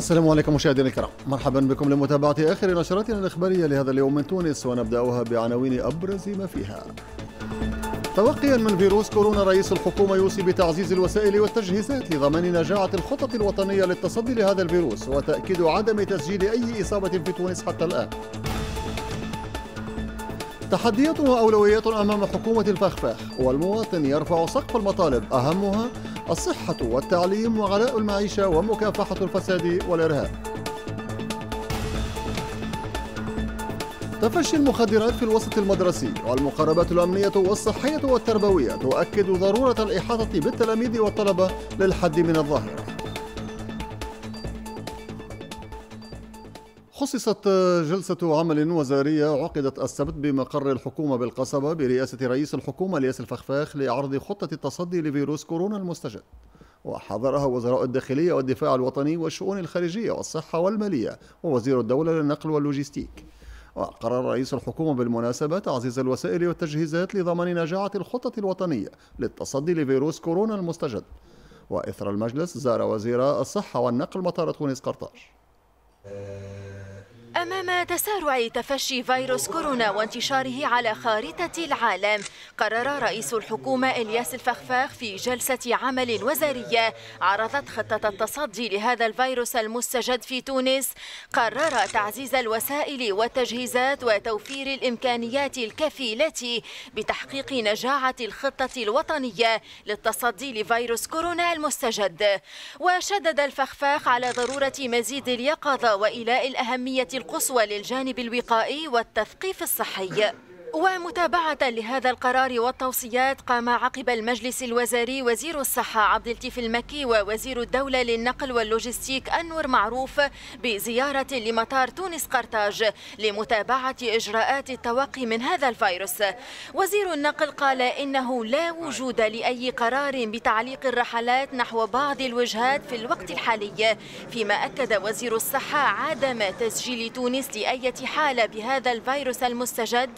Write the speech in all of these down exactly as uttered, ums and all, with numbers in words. السلام عليكم مشاهدينا الكرام، مرحبا بكم لمتابعة آخر نشراتنا الإخبارية لهذا اليوم من تونس، ونبدأها بعناوين أبرز ما فيها. توقيا من فيروس كورونا رئيس الحكومة يوصي بتعزيز الوسائل والتجهيزات لضمان نجاعة الخطط الوطنية للتصدي لهذا الفيروس، وتأكيد عدم تسجيل أي إصابة في تونس حتى الآن. تحديات وأولويات أمام حكومة الفخفاخ، والمواطن يرفع سقف المطالب، أهمها الصحة والتعليم وعلاء المعيشة ومكافحة الفساد والإرهاب. تفشي المخدرات في الوسط المدرسي، والمقربات الأمنية والصحية والتربوية تؤكد ضرورة الإحاطة بالتلاميذ والطلبة للحد من الظاهرة. خصصت جلسة عمل وزارية عقدت السبت بمقر الحكومة بالقصبة برئاسة رئيس الحكومة إلياس الفخفاخ لعرض خطة التصدي لفيروس كورونا المستجد، وحضرها وزراء الداخلية والدفاع الوطني والشؤون الخارجية والصحة والمالية ووزير الدولة للنقل واللوجستيك. وقرر رئيس الحكومة بالمناسبة تعزيز الوسائل والتجهيزات لضمان نجاعة الخطة الوطنية للتصدي لفيروس كورونا المستجد. وإثر المجلس زار وزير الصحة والنقل مطار تونس قرطاج. أمام تسارع تفشي فيروس كورونا وانتشاره على خارطة العالم، قرر رئيس الحكومة إلياس الفخفاخ في جلسة عمل وزارية عرضت خطة التصدي لهذا الفيروس المستجد في تونس، قرر تعزيز الوسائل والتجهيزات وتوفير الإمكانيات الكفيلة بتحقيق نجاعة الخطة الوطنية للتصدي لفيروس كورونا المستجد. وشدد الفخفاخ على ضرورة مزيد اليقظة وإيلاء الأهمية القصوى للجانب الوقائي والتثقيف الصحي. ومتابعة لهذا القرار والتوصيات، قام عقب المجلس الوزاري وزير الصحة عبد اللطيف المكي ووزير الدولة للنقل واللوجستيك انور معروف بزيارة لمطار تونس قرطاج لمتابعة إجراءات التوقي من هذا الفيروس. وزير النقل قال إنه لا وجود لأي قرار بتعليق الرحلات نحو بعض الوجهات في الوقت الحالي، فيما أكد وزير الصحة عدم تسجيل تونس لأي حالة بهذا الفيروس المستجد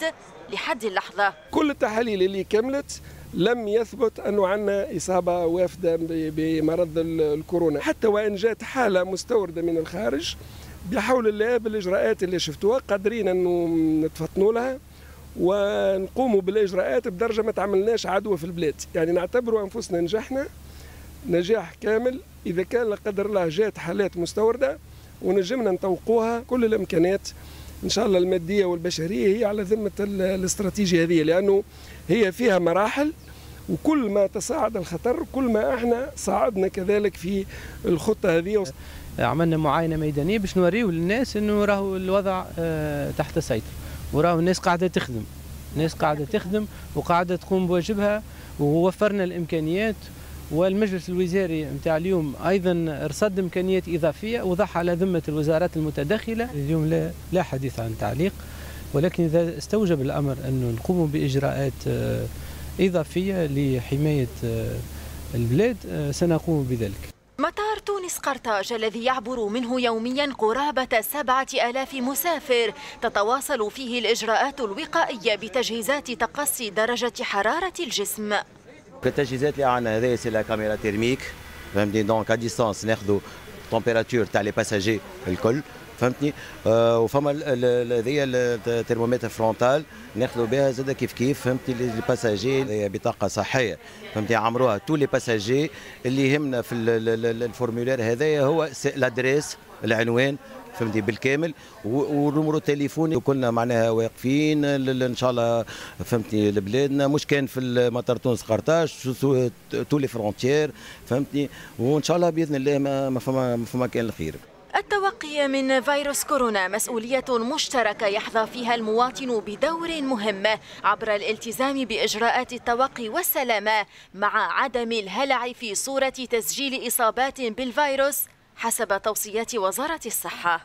لحد اللحظة. كل التحاليل اللي كملت لم يثبت أنه عندنا إصابة وافدة بمرض الكورونا، حتى وإن جات حالة مستوردة من الخارج. بحول الله بالإجراءات اللي شفتوها قادرين أنه نتفطنوا لها ونقوموا بالإجراءات بدرجة ما تعملناش عدوى في البلاد، يعني نعتبروا أنفسنا نجحنا نجاح كامل. إذا كان لا قدر الله جات حالات مستوردة ونجمنا نطوقوها، كل الإمكانات إن شاء الله المادية والبشرية هي على ذمة الاستراتيجية هذه، لأنه هي فيها مراحل، وكل ما تصاعد الخطر كل ما احنا صاعدنا كذلك في الخطة هذه. عملنا معاينة ميدانية باش نوريو للناس إنه راهو الوضع تحت سيطرة، وراهو الناس قاعدة تخدم، الناس قاعدة تخدم وقاعدة تقوم بواجبها، ووفرنا الإمكانيات. والمجلس الوزاري نتاع اليوم ايضا رصد امكانيات اضافيه وضعها على ذمه الوزارات المتداخله. اليوم لا, لا حديث عن تعليق، ولكن اذا استوجب الامر انه نقوم باجراءات اضافيه لحمايه البلاد سنقوم بذلك. مطار تونس قرطاج الذي يعبر منه يوميا قرابة سبعة آلاف مسافر تتواصل فيه الاجراءات الوقائيه بتجهيزات تقصي درجه حراره الجسم. التجهيزات اللي عندنا هذايا سي لا كاميرا تيرميك، فهمتني، دونك ا ديستانس ناخذوا التمبيراتور تاع لي باساجي الكل، فهمتني، وفما هذايا الترمومتر فرونتال ناخذوا بها زاد كيف كيف، فهمتني، لي باساجي بطاقه صحيه، فهمتني، عمروها تو لي باساجي. اللي يهمنا في الفورمولير هذايا هو لادريس، العنوان، فهمتي، بالكامل، والنمرو التليفوني. كنا معناها واقفين ان شاء الله، فهمتني، لبلادنا، مش كان في مطار تونس قرطاج تو لي فرونتيير، فهمتني، وان شاء الله باذن الله ما فما ما فما كان الخير. التوقي من فيروس كورونا مسؤولية مشتركة يحظى فيها المواطن بدور مهم عبر الالتزام بإجراءات التوقي والسلامة، مع عدم الهلع في صورة تسجيل إصابات بالفيروس حسب توصيات وزارة الصحة.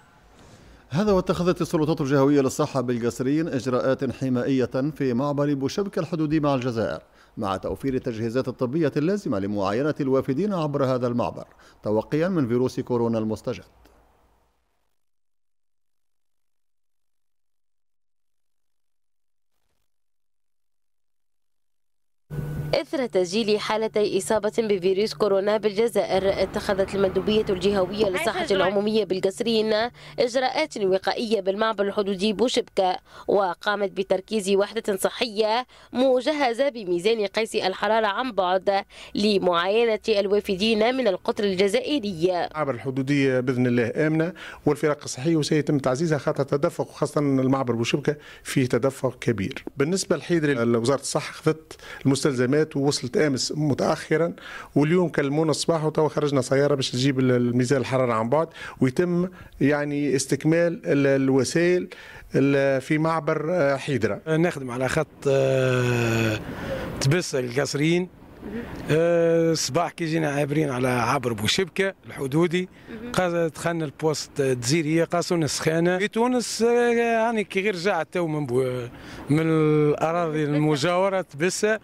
هذا واتخذت السلطات الجهوية للصحة بالقصرين إجراءات حمائية في معبر بوشبك الحدودي مع الجزائر، مع توفير التجهيزات الطبية اللازمة لمعاينة الوافدين عبر هذا المعبر توقيا من فيروس كورونا المستجد. إثر تسجيل حالتي إصابة بفيروس كورونا بالجزائر، اتخذت المندوبية الجهوية للصحة العمومية بالقصرين إجراءات وقائية بالمعبر الحدودي بوشبكة، وقامت بتركيز وحدة صحية مجهزة بميزان قيس الحرارة عن بعد لمعاينة الوافدين من القطر الجزائري. المعبر الحدودي بإذن الله آمنة والفرق الصحية وسيتم تعزيزها خاطر تدفق، وخاصة المعبر بوشبكة فيه تدفق كبير. بالنسبة للحيدري وزارة الصحة خذت المستلزمات ووصلت امس متاخرا، واليوم كلمونا الصباح وتوا خرجنا سياره باش تجيب الميزان الحراره عن بعد، ويتم يعني استكمال الوسائل في معبر حيدره. نخدم على خط تبس القصرين، الصباح كي جينا عابرين على عبر بوشبكه الحدودي دخلنا البوست الجزيريه قاسونا السخانه في تونس، يعني كي غير رجعت تو من من الاراضي المجاوره تبسه.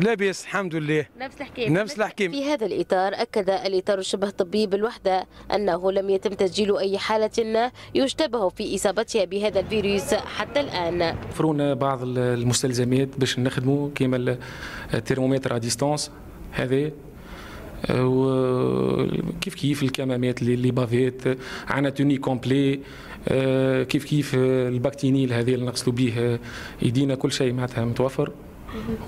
لا بأس الحمد لله، نفس الحكاية نفس الحكاية. في هذا الإطار أكد الإطار الشبه طبي بالوحدة أنه لم يتم تسجيل أي حالة يشتبه في إصابتها بهذا الفيروس حتى الآن. وفرونا بعض المستلزمات باش نخدموا كيما الترمومتر أديستانس هذا، وكيف كيف الكمامات اللي بافيت عنا توني كومبلي، كيف كيف الباكتينيل هذا اللي نغسلوا به يدينا، كل شيء معناتها متوفر.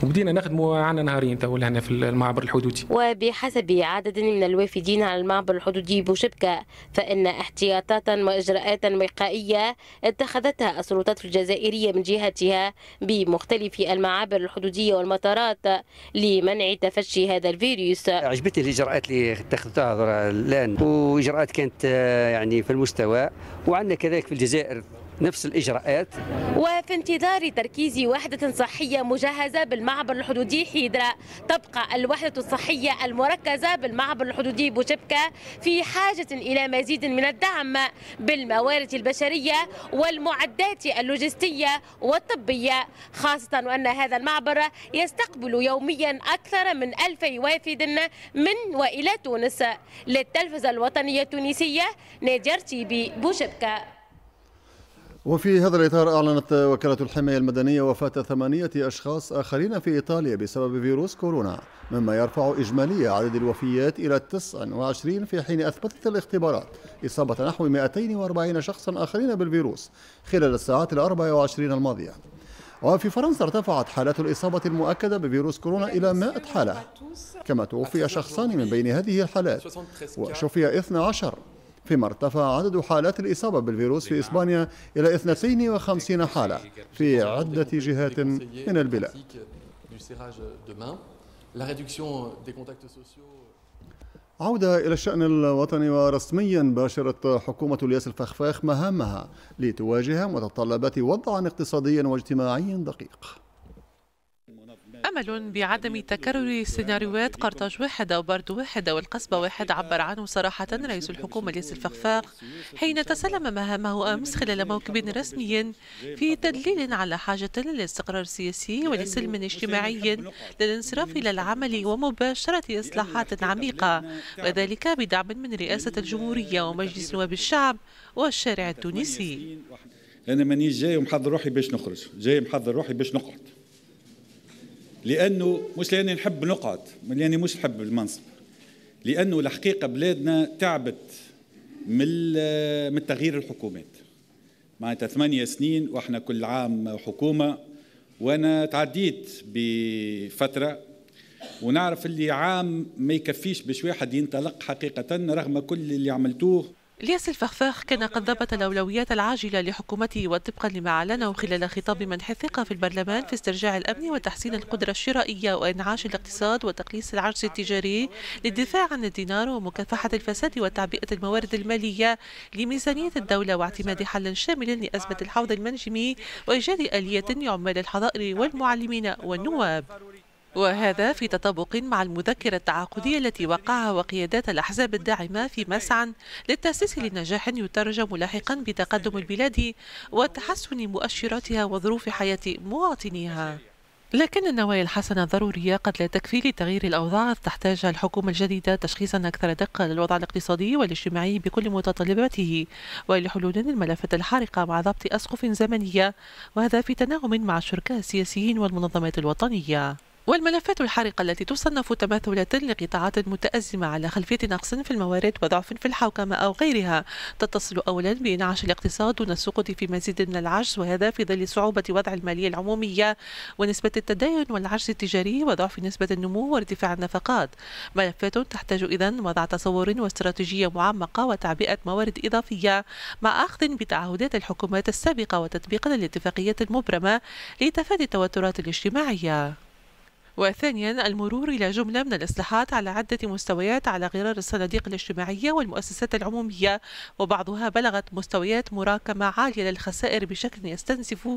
وبدينا نخدموا عنا نهارين توا لهنا في المعبر الحدودي. وبحسب عدد من الوافدين على المعبر الحدودي بوشبكه، فإن احتياطات وإجراءات وقائية اتخذتها السلطات الجزائرية من جهتها بمختلف المعابر الحدودية والمطارات لمنع تفشي هذا الفيروس. عجبتني الإجراءات اللي اتخذتها الآن، وإجراءات كانت يعني في المستوى، وعندنا كذلك في الجزائر نفس الإجراءات. وفي انتظار تركيز وحدة صحية مجهزة بالمعبر الحدودي حيدرة، تبقى الوحدة الصحية المركزة بالمعبر الحدودي بوشبكة في حاجة إلى مزيد من الدعم بالموارد البشرية والمعدات اللوجستية والطبية، خاصة وأن هذا المعبر يستقبل يوميا أكثر من ألف وافد من وإلى تونس. للتلفزة الوطنية التونسية، نادر تيبي، بوشبكة. وفي هذا الإطار أعلنت وكالة الحماية المدنية وفاة ثمانية أشخاص آخرين في إيطاليا بسبب فيروس كورونا، مما يرفع إجمالي عدد الوفيات إلى تسعة وعشرين، في حين أثبتت الاختبارات إصابة نحو مئتين وأربعين شخصا آخرين بالفيروس خلال الساعات الأربع وعشرين الماضية. وفي فرنسا ارتفعت حالات الإصابة المؤكدة بفيروس كورونا إلى مئة حالة، كما توفي شخصان من بين هذه الحالات وشفي اثني عشر، فيما ارتفع عدد حالات الإصابة بالفيروس في إسبانيا إلى اثنتين وخمسين حالة في عدة جهات من البلاد. عودة إلى الشأن الوطني، ورسميا باشرت حكومة إلياس الفخفاخ مهامها لتواجه متطلبات وضع اقتصادي واجتماعي دقيق. أمل بعدم تكرر سيناريوهات قرطاج واحدة وبرد واحدة والقصبة واحد، عبر عنه صراحة رئيس الحكومة إلياس الفخفاخ حين تسلم مهامه أمس خلال موكب رسمي، في تدليل على حاجة للاستقرار السياسي ولسلم اجتماعي للانصراف إلى العمل ومباشرة إصلاحات عميقة، وذلك بدعم من رئاسة الجمهورية ومجلس نواب الشعب والشارع التونسي. أنا مانيش جاي ومحضر روحي باش نخرج، جاي محضر روحي باش نقعد، لأنه مش لأني نحب نقعد، لأني مش نحب المنصب، لأنه الحقيقة بلادنا تعبت من من تغيير الحكومات، معناتها ثمانية سنين وإحنا كل عام حكومة، وأنا تعديت بفترة ونعرف اللي عام ما يكفيش باش واحد ينطلق حقيقة رغم كل اللي عملتوه. إلياس الفخفاخ كان قد ضبط الأولويات العاجلة لحكومته، وطبقا لما أعلنه خلال خطاب منح الثقة في البرلمان في استرجاع الأمن وتحسين القدرة الشرائية وإنعاش الاقتصاد وتقليص العجز التجاري للدفاع عن الدينار ومكافحة الفساد وتعبئة الموارد المالية لميزانية الدولة، واعتماد حل شامل لأزمة الحوض المنجمي وإيجاد آلية لعمال الحظائر والمعلمين والنواب، وهذا في تطابق مع المذكرة التعاقدية التي وقعها وقيادات الأحزاب الداعمة في مسعى للتأسيس لنجاح يترجم لاحقا بتقدم البلاد وتحسن مؤشراتها وظروف حياة مواطنيها. لكن النوايا الحسنة الضرورية قد لا تكفي لتغيير الأوضاع، تحتاجها الحكومة الجديدة تشخيصا أكثر دقة للوضع الاقتصادي والاجتماعي بكل متطلباته، ولحلول الملفات الحارقة مع ضبط أسقف زمنية، وهذا في تناغم مع الشركاء السياسيين والمنظمات الوطنية. والملفات الحرقة التي تصنف تماثلة لقطاعات متأزمة على خلفية نقص في الموارد وضعف في الحوكمة أو غيرها، تتصل أولا بإنعاش الاقتصاد دون السقوط في مزيد من العجز، وهذا في ظل صعوبة وضع المالية العمومية ونسبة التدين والعجز التجاري وضعف نسبة النمو وارتفاع النفقات. ملفات تحتاج إذن وضع تصور واستراتيجية معمقة وتعبئة موارد إضافية مع أخذ بتعهدات الحكومات السابقة وتطبيق للاتفاقيات المبرمة لتفادي التوترات الاجتماعية. وثانيا المرور إلى جملة من الإصلاحات على عدة مستويات على غرار الصناديق الاجتماعية والمؤسسات العمومية، وبعضها بلغت مستويات مراكمة عالية للخسائر بشكل يستنزف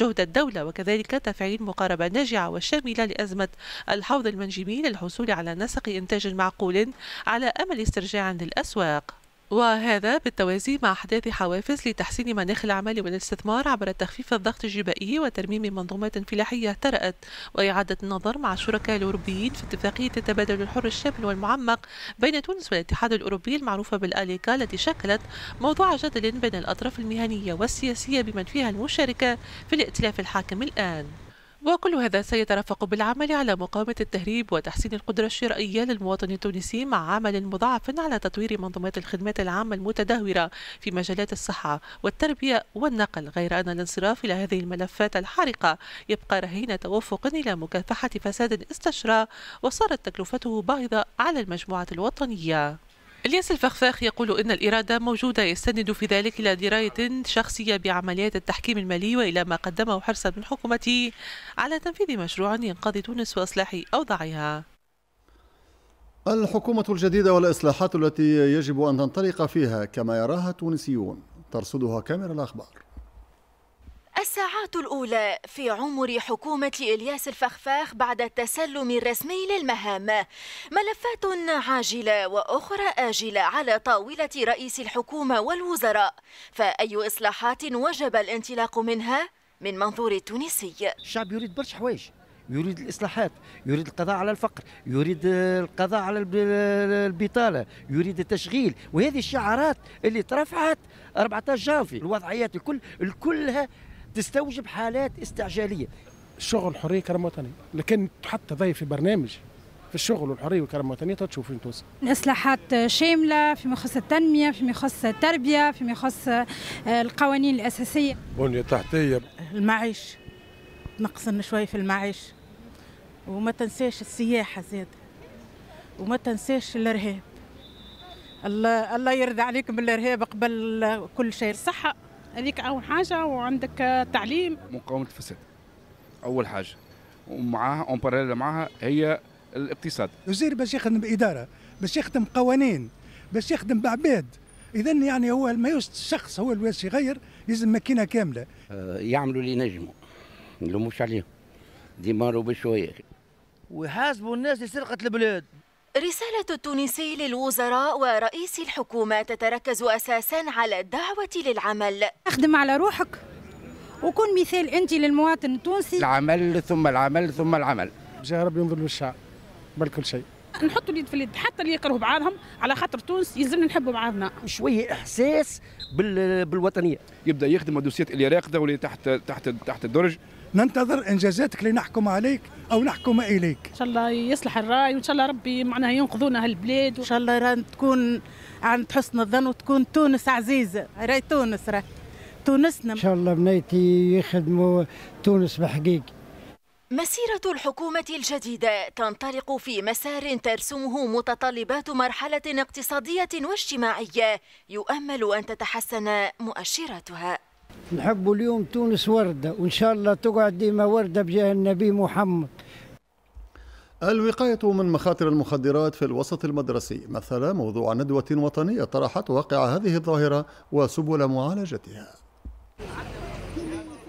جهد الدولة، وكذلك تفعيل مقاربة ناجعة وشاملة لأزمة الحوض المنجمي للحصول على نسق إنتاج معقول على أمل استرجاع للأسواق. وهذا بالتوازي مع أحداث حوافز لتحسين مناخ العمل والاستثمار عبر تخفيف الضغط الجبائي وترميم منظومات فلاحية اهترأت، وإعادة النظر مع الشركاء الأوروبيين في اتفاقية التبادل الحر الشامل والمعمق بين تونس والاتحاد الأوروبي المعروفة بالأليكا، التي شكلت موضوع جدل بين الأطراف المهنية والسياسية بمن فيها المشاركة في الائتلاف الحاكم الآن. وكل هذا سيترافق بالعمل على مقاومة التهريب وتحسين القدرة الشرائية للمواطن التونسي مع عمل مضاعف على تطوير منظومات الخدمات العامة المتدهورة في مجالات الصحة والتربية والنقل، غير أن الانصراف إلى هذه الملفات الحارقة يبقى رهين توفق إلى مكافحة فساد استشرى وصارت تكلفته باهظة على المجموعة الوطنية. إلياس الفخفاخ يقول إن الإرادة موجودة، يستند في ذلك إلى دراية شخصية بعمليات التحكيم المالي وإلى ما قدمه حرصا من حكومته على تنفيذ مشروع ينقاذ تونس وإصلاح أوضاعها. الحكومة الجديدة والإصلاحات التي يجب أن تنطلق فيها كما يراها التونسيون، ترصدها كاميرا الأخبار. الساعات الأولى في عمر حكومة إلياس الفخفاخ بعد التسلم الرسمي للمهام، ملفات عاجلة وأخرى آجلة على طاولة رئيس الحكومة والوزراء، فأي إصلاحات وجب الانطلاق منها من منظور التونسي؟ الشعب يريد برشا حوايج، يريد الإصلاحات، يريد القضاء على الفقر، يريد القضاء على البطالة، يريد التشغيل، وهذه الشعارات اللي ترفعت أربعة عشر جانفي، الوضعيات الكل كلها تستوجب حالات استعجاليه. الشغل حريه كرم وطني، لكن حتى ضيف في برنامج في الشغل والحريه والكرم الوطني تشوف في تونس. اصلاحات شامله فيما يخص التنميه، فيما يخص التربيه، فيما يخص القوانين الاساسيه. بنيه تحتيه. المعيش نقصنا شوي في المعيش. وما تنساش السياحه زاد. وما تنساش الارهاب. الله الله يرضى عليكم بالارهاب قبل كل شيء، الصحه. هذيك أول حاجة، وعندك تعليم. مقاومة الفساد أول حاجة، ومعها أون باراليل معها هي الاقتصاد. الوزير باش يخدم بإدارة، باش يخدم قوانين، باش يخدم بعباد، إذا يعني هو ما يوجد شخص هو اللي باش يغير، لازم ماكينة كاملة. أه يعملوا اللي ينجموا، ما نلوموش عليهم، ديماروا بشوية ويحاسبوا الناس اللي سرقت البلاد. رسالة التونسي للوزراء ورئيس الحكومة تتركز أساساً على الدعوة للعمل. أخدم على روحك وكون مثال أنت للمواطن التونسي. العمل ثم العمل ثم العمل. جاء ربي ينظر للشعب قبل كل شيء. نحطوا اليد في اليد حتى اللي يكرهوا بعضهم، على خاطر تونس يلزمنا نحبوا بعضنا. شوية إحساس بالوطنية. يبدأ يخدم الدوسيات اللي راقدة واللي تحت تحت تحت الدرج. ننتظر انجازاتك اللي نحكم عليك او نحكم اليك. ان شاء الله يصلح الراي، وان شاء الله ربي معناها ينقذونا هالبلاد، وان شاء الله راه تكون عند حسن الظن وتكون تونس عزيزه، راي تونس راهي تونسنا. ان شاء الله بنيتي يخدموا تونس بحقيقي. مسيرة الحكومة الجديدة تنطلق في مسار ترسمه متطلبات مرحلة اقتصادية واجتماعية يؤمل ان تتحسن مؤشراتها. نحب اليوم تونس وردة، وإن شاء الله تقعد ديما وردة بجاه النبي محمد. الوقاية من مخاطر المخدرات في الوسط المدرسي مثل موضوع ندوة وطنية طرحت واقع هذه الظاهرة وسبل معالجتها.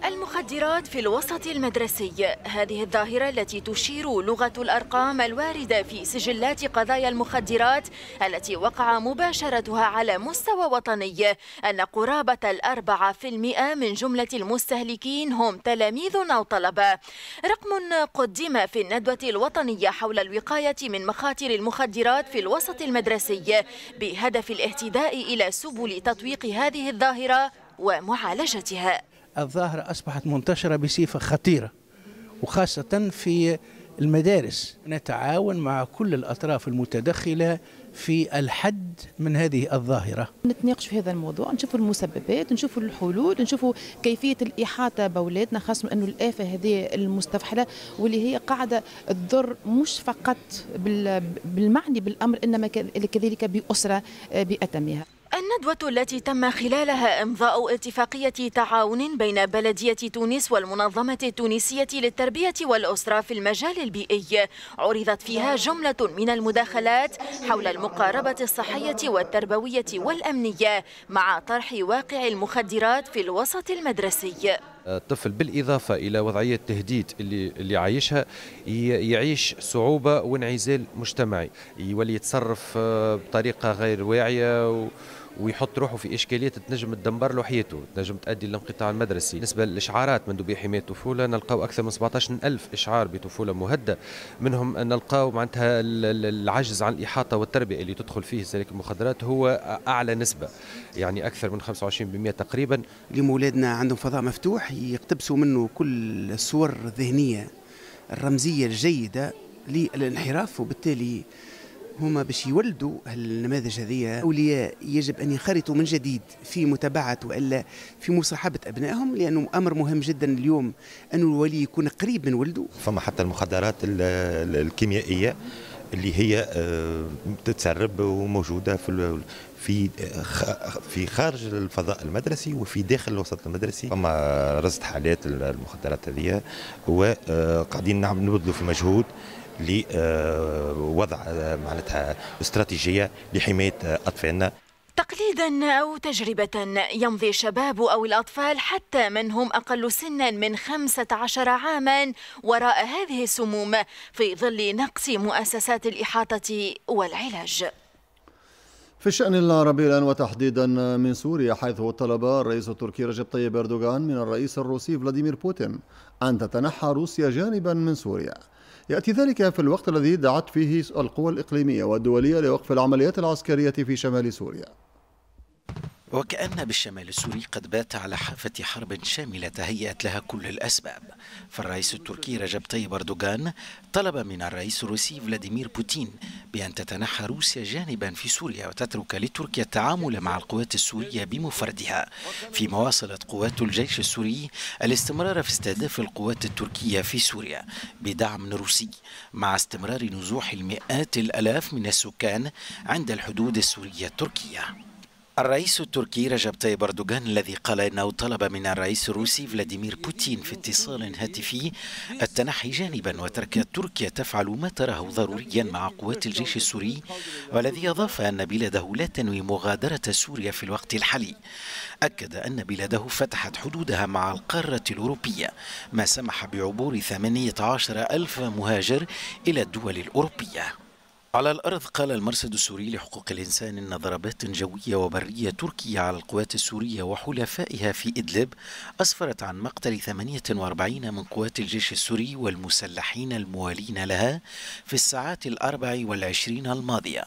المخدرات في الوسط المدرسي، هذه الظاهرة التي تشير لغة الأرقام الواردة في سجلات قضايا المخدرات التي وقع مباشرتها على مستوى وطني أن قرابة الأربعة في المئة من جملة المستهلكين هم تلاميذ أو طلبة، رقم قدم في الندوة الوطنية حول الوقاية من مخاطر المخدرات في الوسط المدرسي بهدف الاهتداء إلى سبل تطويق هذه الظاهرة ومعالجتها. الظاهرة أصبحت منتشرة بصفة خطيرة، وخاصة في المدارس، نتعاون مع كل الأطراف المتدخلة في الحد من هذه الظاهرة. نتناقش في هذا الموضوع، نشوفوا المسببات، نشوفوا الحلول، نشوفوا كيفية الإحاطة بأولادنا، خاصة أنه الآفة هذه المستفحلة واللي هي قاعدة تضر مش فقط بالمعني بالأمر إنما كذلك بأسرة بأتمها. الندوة التي تم خلالها إمضاء اتفاقية تعاون بين بلدية تونس والمنظمة التونسية للتربية والأسرة في المجال البيئي عرضت فيها جملة من المداخلات حول المقاربة الصحية والتربوية والأمنية مع طرح واقع المخدرات في الوسط المدرسي. الطفل بالإضافة إلى وضعية التهديد اللي اللي عايشها يعيش صعوبة وانعزال مجتمعي، يولي يتصرف بطريقة غير واعية ويحط روحه في إشكالية تنجم تدمر له حياته، تنجم تؤدي للانقطاع المدرسي. بالنسبة للإشعارات مندوبية حماية الطفولة نلقاو أكثر من سبعة عشر ألف إشعار بطفولة مهدة، منهم نلقاو معناتها العجز عن الإحاطة والتربية اللي تدخل فيه سلك المخدرات هو أعلى نسبة، يعني أكثر من خمسة وعشرين بالمئة تقريبا. اليوم أولادنا عندهم فضاء مفتوح يقتبسوا منه كل الصور الذهنية الرمزية الجيدة للانحراف، وبالتالي هما باش يولدوا هالنماذج هذه. أولياء يجب أن ينخرطوا من جديد في متابعة وإلا في مصاحبة أبنائهم، لأنه أمر مهم جدا اليوم أن الولي يكون قريب من ولده. فما حتى المخدرات الكيميائية اللي هي تتسرب وموجودة في في في خارج الفضاء المدرسي وفي داخل الوسط المدرسي. فما رصد حالات المخدرات هذه وقاعدين نبذلوا في مجهود لوضع معناتها استراتيجية لحماية أطفالنا. تقليدا أو تجربة يمضي الشباب أو الأطفال حتى من هم أقل سنا من خمسة عشر عاما وراء هذه السموم في ظل نقص مؤسسات الإحاطة والعلاج. في الشأن العربي الآن وتحديدا من سوريا، حيث طلب الرئيس التركي رجب طيب أردوغان من الرئيس الروسي فلاديمير بوتين أن تتنحى روسيا جانبا من سوريا. يأتي ذلك في الوقت الذي دعت فيه القوى الإقليمية والدولية لوقف العمليات العسكرية في شمال سوريا. وكأن بالشمال السوري قد بات على حافة حرب شاملة تهيأت لها كل الأسباب، فالرئيس التركي رجب طيب أردوغان طلب من الرئيس الروسي فلاديمير بوتين بأن تتنحى روسيا جانبا في سوريا وتترك لتركيا التعامل مع القوات السورية بمفردها، فيما واصلت قوات الجيش السوري الاستمرار في استهداف القوات التركية في سوريا بدعم روسي، مع استمرار نزوح المئات الآلاف من السكان عند الحدود السورية التركية. الرئيس التركي رجب طيب أردوغان الذي قال إنه طلب من الرئيس الروسي فلاديمير بوتين في اتصال هاتفي التنحي جانبا وترك تركيا تفعل ما تراه ضروريا مع قوات الجيش السوري، والذي أضاف أن بلاده لا تنوي مغادرة سوريا في الوقت الحالي. أكد أن بلاده فتحت حدودها مع القارة الأوروبية ما سمح بعبور ثمانية عشر ألف مهاجر إلى الدول الأوروبية. على الأرض قال المرصد السوري لحقوق الإنسان إن ضربات جوية وبرية تركية على القوات السورية وحلفائها في إدلب أسفرت عن مقتل ثمانية وأربعين من قوات الجيش السوري والمسلحين الموالين لها في الساعات الأربع والعشرين الماضية.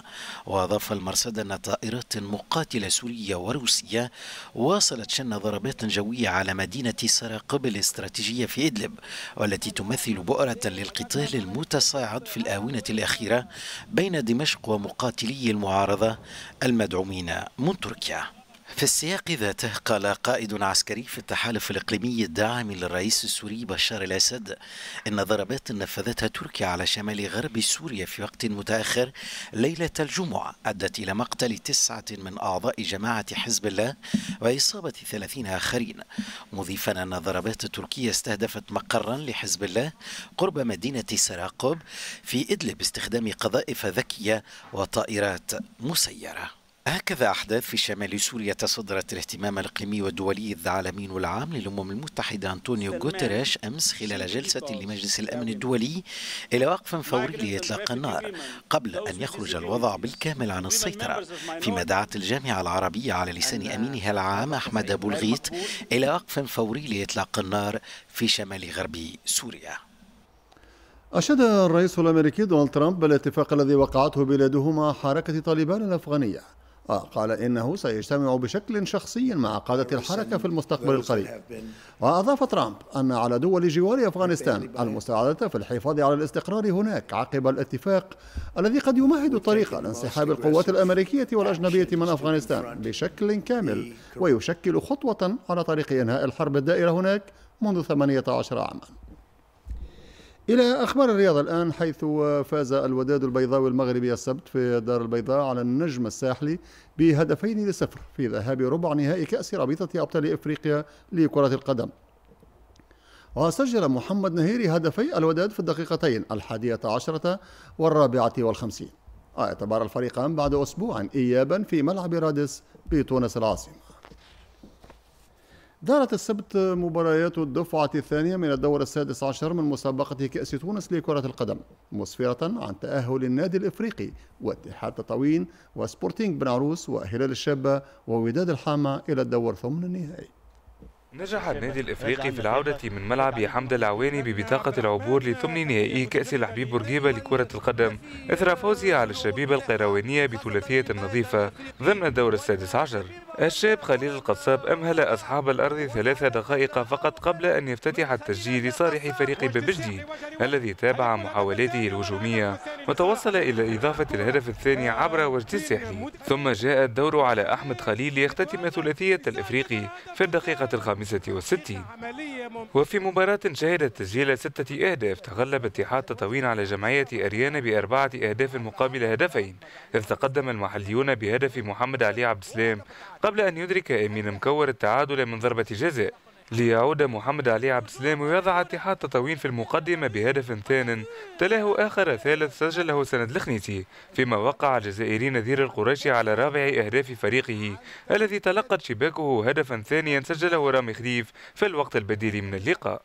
وأضاف المرصد أن طائرات مقاتلة سورية وروسية واصلت شن ضربات جوية على مدينة سراقب الاستراتيجية في إدلب، والتي تمثل بؤرة للقتال المتصاعد في الآونة الأخيرة بين دمشق ومقاتلي المعارضة المدعومين من تركيا. في السياق ذاته قال قائد عسكري في التحالف الإقليمي الداعم للرئيس السوري بشار الأسد إن ضربات نفذتها تركيا على شمال غرب سوريا في وقت متأخر ليلة الجمعة أدت إلى مقتل تسعة من أعضاء جماعة حزب الله وإصابة ثلاثين آخرين، مضيفا أن ضربات تركيا استهدفت مقرا لحزب الله قرب مدينة سراقب في إدلب باستخدام قذائف ذكية وطائرات مسيرة. هكذا أحداث في شمال سوريا تصدرت الاهتمام الإقليمي والدولي. العامل العام للأمم المتحدة أنطونيو غوتيريش أمس خلال جلسة لمجلس الأمن الدولي إلى وقف فوري لإطلاق النار قبل أن يخرج الوضع بالكامل عن السيطرة، فيما دعت الجامعة العربية على لسان أمينها العام أحمد أبو الغيط إلى وقف فوري لإطلاق النار في شمال غرب سوريا. أشاد الرئيس الأمريكي دونالد ترامب بالاتفاق الذي وقعته بلاده مع حركة طالبان الأفغانية وقال إنه سيجتمع بشكل شخصي مع قادة الحركة في المستقبل القريب. وأضاف ترامب أن على دول جوار أفغانستان المساعدة في الحفاظ على الاستقرار هناك عقب الاتفاق الذي قد يمهد الطريق لانسحاب القوات الأمريكية والأجنبية من أفغانستان بشكل كامل، ويشكل خطوة على طريق إنهاء الحرب الدائرة هناك منذ ثمانية عشر عاما. إلى أخبار الرياضة الآن، حيث فاز الوداد البيضاوي المغربي السبت في دار البيضاء على النجم الساحلي بهدفين لصفر في ذهاب ربع نهائي كأس رابطة أبطال إفريقيا لكرة القدم. وسجل محمد نهيري هدفي الوداد في الدقيقتين الحادية عشرة والرابعة والخمسين. اعتبر الفريقان بعد أسبوع إيابا في ملعب رادس بتونس العاصمة. دارت السبت مباريات الدفعة الثانية من الدور السادس عشر من مسابقة كأس تونس لكرة القدم، مسفرة عن تأهل النادي الإفريقي واتحاد تطاوين وسبورتينغ بن عروس وهلال الشابة ووداد الحامة إلى الدور الثمن النهائي. نجح النادي الإفريقي في العودة من ملعب حمد العواني ببطاقة العبور لثمن نهائي كأس الحبيب بورقيبة لكرة القدم إثر فوزه على الشبيبة القيروانية بثلاثية نظيفة ضمن الدور السادس عشر. الشاب خليل القصاب أمهل أصحاب الأرض ثلاث دقائق فقط قبل أن يفتتح التسجيل لصالح فريق ببجدي الذي تابع محاولاته الهجومية وتوصل إلى إضافة الهدف الثاني عبر وجد السحلي، ثم جاء الدور على أحمد خليل ليختتم ثلاثية الإفريقي في الدقيقة الخامسة والستين. وفي مباراة شهدت تسجيل ستة أهداف، تغلب اتحاد تطاوين على جمعية أريانا بأربعة أهداف مقابل هدفين، إذ تقدم المحليون بهدف محمد علي عبد السلام قبل أن يدرك أمين مكور التعادل من ضربة جزاء، ليعود محمد علي عبد السلام ويضع اتحاد تطاوين في المقدمة بهدف ثان تلاه آخر ثالث سجله سند الخنيسي، فيما وقع الجزائري نذير القرشي على رابع أهداف فريقه الذي تلقت شباكه هدفا ثانيا سجله رامي خديف في الوقت البديل من اللقاء.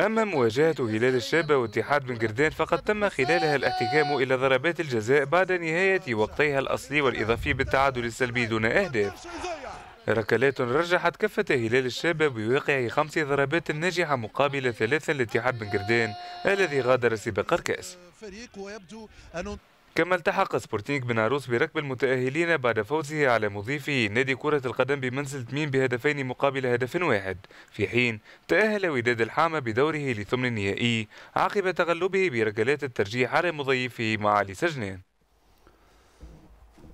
أما مواجهة هلال الشابة واتحاد بن قردان فقد تم خلالها الاحتكام إلى ضربات الجزاء بعد نهاية وقتيها الأصلي والإضافي بالتعادل السلبي دون أهداف. ركلات رجحت كفة هلال الشابة بواقع خمس ضربات ناجحة مقابل ثلاثة لاتحاد بن قردان الذي غادر سباق الكأس. كما التحق سبورتينغ بن عروس بركب المتأهلين بعد فوزه على مضيفه نادي كرة القدم بمنزل تميم بهدفين مقابل هدف واحد، في حين تأهل وداد الحامة بدوره لثمن النهائي عقب تغلبه بركلات الترجيح على مضيفه معالي سجنان.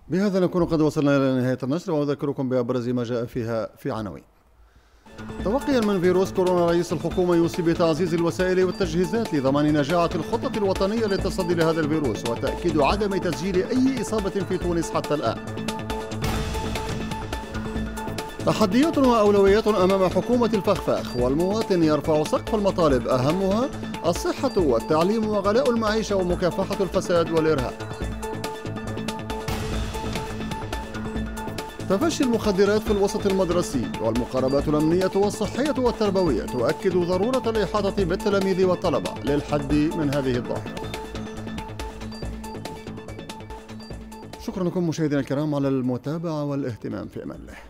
بهذا نكون قد وصلنا إلى نهاية النشر، وأذكركم بأبرز ما جاء فيها في عناوين. توقيا من فيروس كورونا رئيس الحكومة يوصي بتعزيز الوسائل والتجهيزات لضمان نجاعة الخطط الوطنية للتصدي لهذا الفيروس وتأكيد عدم تسجيل أي إصابة في تونس حتى الآن. تحديات وأولويات أمام حكومة الفخفاخ والمواطن يرفع سقف المطالب، أهمها الصحة والتعليم وغلاء المعيشة ومكافحة الفساد والإرهاب. تفشي المخدرات في الوسط المدرسي والمقاربات الأمنية والصحية والتربوية تؤكد ضرورة الإحاطة بالتلاميذ والطلبة للحد من هذه الظاهرة. شكرا لكم مشاهدينا الكرام على المتابعة والاهتمام. في أمان الله.